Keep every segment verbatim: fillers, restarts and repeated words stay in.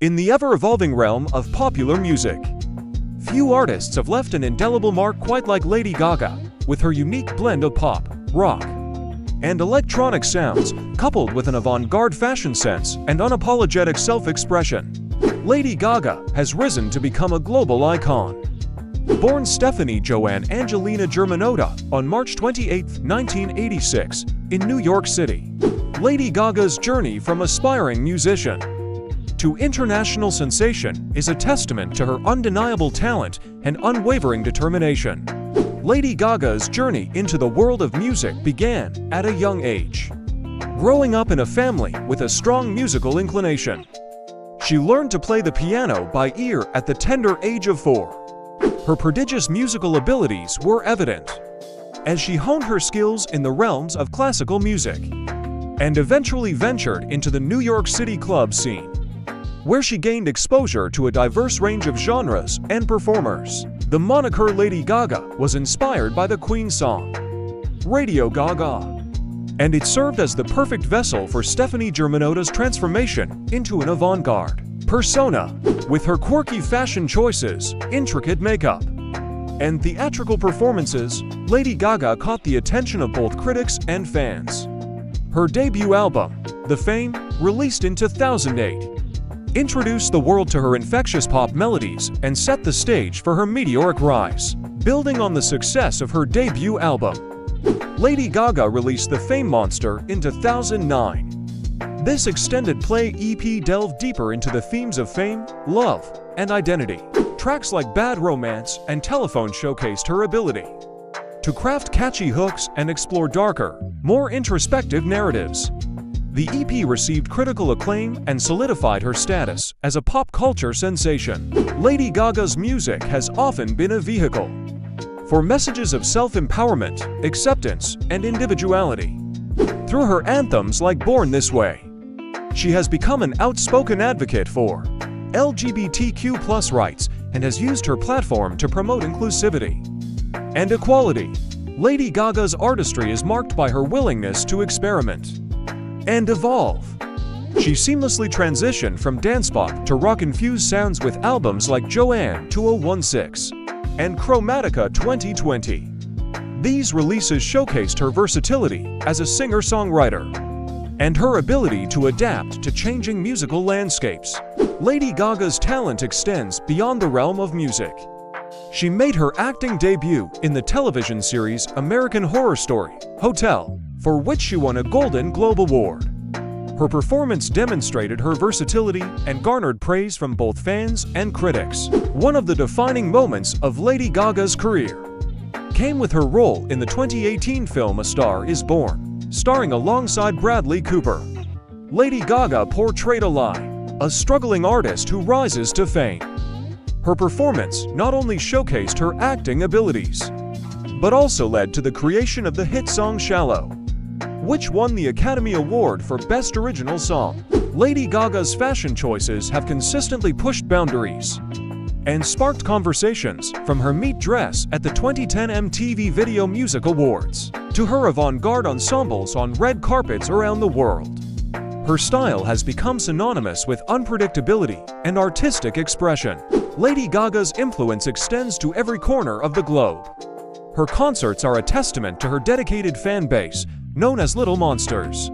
In the ever-evolving realm of popular music, few artists have left an indelible mark quite like Lady Gaga, with her unique blend of pop, rock, and electronic sounds, coupled with an avant-garde fashion sense and unapologetic self-expression. Lady Gaga has risen to become a global icon. Born Stefani Joanne Angelina Germanotta on March twenty-eighth, nineteen eighty-six, in New York City, Lady Gaga's journey from aspiring musician to international sensation is a testament to her undeniable talent and unwavering determination. Lady Gaga's journey into the world of music began at a young age, growing up in a family with a strong musical inclination. She learned to play the piano by ear at the tender age of four. Her prodigious musical abilities were evident as she honed her skills in the realms of classical music and eventually ventured into the New York City club scene, where she gained exposure to a diverse range of genres and performers. The moniker Lady Gaga was inspired by the Queen song, Radio Gaga, and it served as the perfect vessel for Stefani Germanotta's transformation into an avant-garde persona. With her quirky fashion choices, intricate makeup, and theatrical performances, Lady Gaga caught the attention of both critics and fans. Her debut album, The Fame, released in two thousand eight, introduced the world to her infectious pop melodies and set the stage for her meteoric rise. Building on the success of her debut album, Lady Gaga released The Fame Monster in two thousand nine. This extended play E P delved deeper into the themes of fame, love, and identity. Tracks like Bad Romance and Telephone showcased her ability to craft catchy hooks and explore darker, more introspective narratives. The E P received critical acclaim and solidified her status as a pop culture sensation. Lady Gaga's music has often been a vehicle for messages of self-empowerment, acceptance, and individuality. Through her anthems like Born This Way, she has become an outspoken advocate for L G B T Q plus rights and has used her platform to promote inclusivity and equality. Lady Gaga's artistry is marked by her willingness to experiment and evolve. She seamlessly transitioned from dance-pop to rock-infused sounds with albums like Joanne two thousand sixteen and Chromatica twenty twenty. These releases showcased her versatility as a singer-songwriter and her ability to adapt to changing musical landscapes. Lady Gaga's talent extends beyond the realm of music. She made her acting debut in the television series American Horror Story, Hotel, for which she won a Golden Globe Award. Her performance demonstrated her versatility and garnered praise from both fans and critics. One of the defining moments of Lady Gaga's career came with her role in the twenty eighteen film A Star Is Born, starring alongside Bradley Cooper. Lady Gaga portrayed Eli, a struggling artist who rises to fame. Her performance not only showcased her acting abilities, but also led to the creation of the hit song Shallow, which won the Academy Award for Best Original Song. Lady Gaga's fashion choices have consistently pushed boundaries and sparked conversations, from her meat dress at the twenty ten M T V Video Music Awards to her avant-garde ensembles on red carpets around the world. Her style has become synonymous with unpredictability and artistic expression. Lady Gaga's influence extends to every corner of the globe. Her concerts are a testament to her dedicated fan base, known as Little Monsters.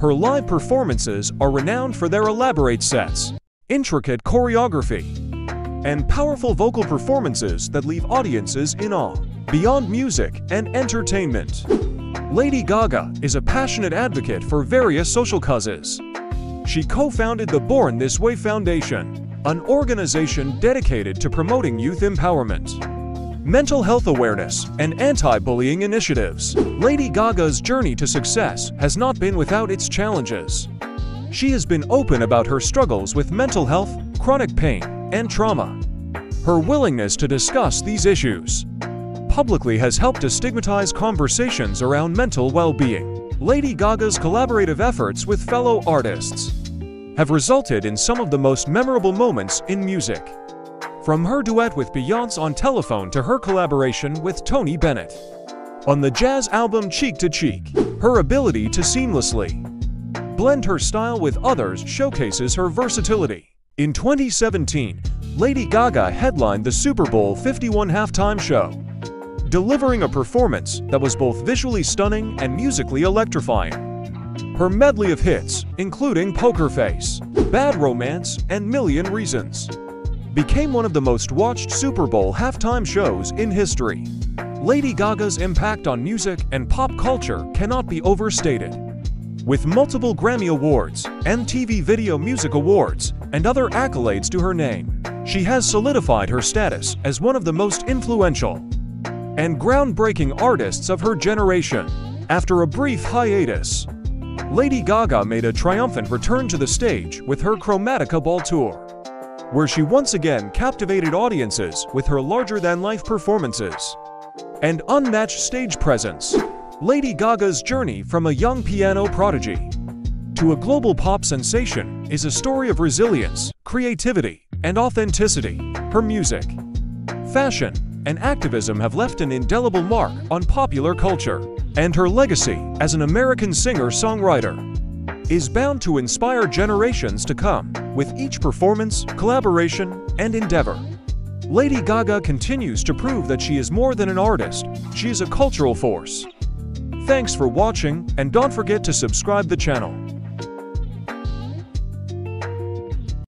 Her live performances are renowned for their elaborate sets, intricate choreography, and powerful vocal performances that leave audiences in awe. Beyond music and entertainment, Lady Gaga is a passionate advocate for various social causes. She co-founded the Born This Way Foundation, an organization dedicated to promoting youth empowerment, mental health awareness, and anti-bullying initiatives. Lady Gaga's journey to success has not been without its challenges. She has been open about her struggles with mental health, chronic pain, and trauma. Her willingness to discuss these issues publicly has helped to destigmatize conversations around mental well-being. Lady Gaga's collaborative efforts with fellow artists have resulted in some of the most memorable moments in music. From her duet with Beyoncé on Telephone to her collaboration with Tony Bennett on the jazz album Cheek to Cheek, her ability to seamlessly blend her style with others showcases her versatility In twenty seventeen, Lady Gaga headlined the Super Bowl fifty-one halftime show, delivering a performance that was both visually stunning and musically electrifying. Her medley of hits, including Poker Face, Bad Romance, and Million Reasons, became one of the most watched Super Bowl halftime shows in history. Lady Gaga's impact on music and pop culture cannot be overstated. With multiple Grammy Awards, M T V Video Music Awards, and other accolades to her name, she has solidified her status as one of the most influential and groundbreaking artists of her generation. After a brief hiatus, Lady Gaga made a triumphant return to the stage with her Chromatica Ball Tour, where she once again captivated audiences with her larger-than-life performances and unmatched stage presence. Lady Gaga's journey from a young piano prodigy to a global pop sensation is a story of resilience, creativity, and authenticity. Her music, fashion, and activism have left an indelible mark on popular culture, and her legacy as an American singer-songwriter is bound to inspire generations to come with each performance, collaboration, and endeavor. Lady Gaga continues to prove that she is more than an artist, she is a cultural force. Thanks for watching, and don't forget to subscribe the channel.